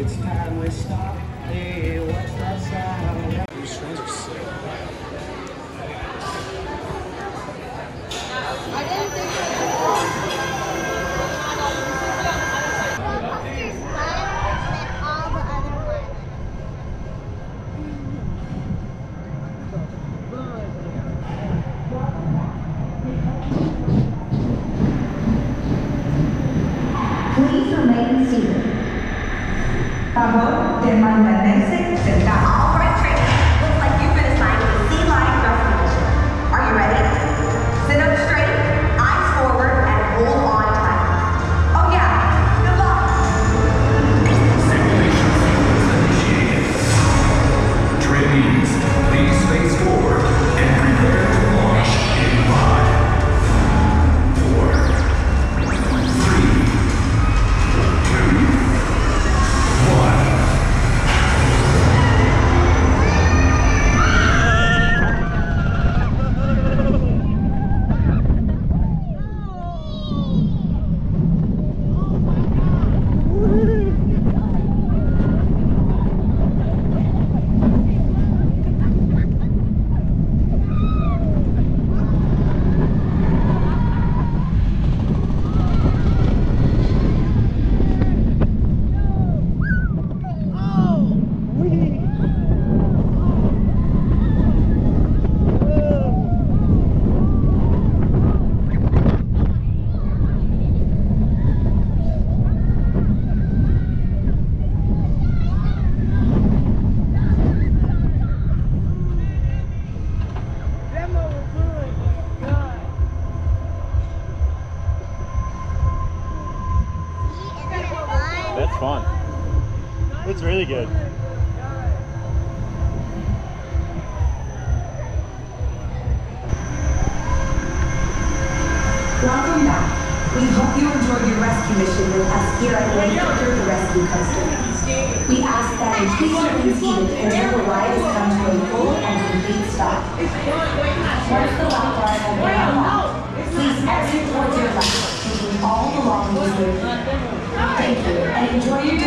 It's time we stop. Hey, what's that sound? These strings are sick. I didn't think fun. It's really good. Welcome back. We hope you enjoyed your rescue mission with us here at Wave Breaker, the Rescue Coaster. We ask that you please remain seated until the ride has come to a full and complete stop. Once the lap bars have been unlocked, please exit towards your left, taking all belongings with you. Thank you, and enjoy your day.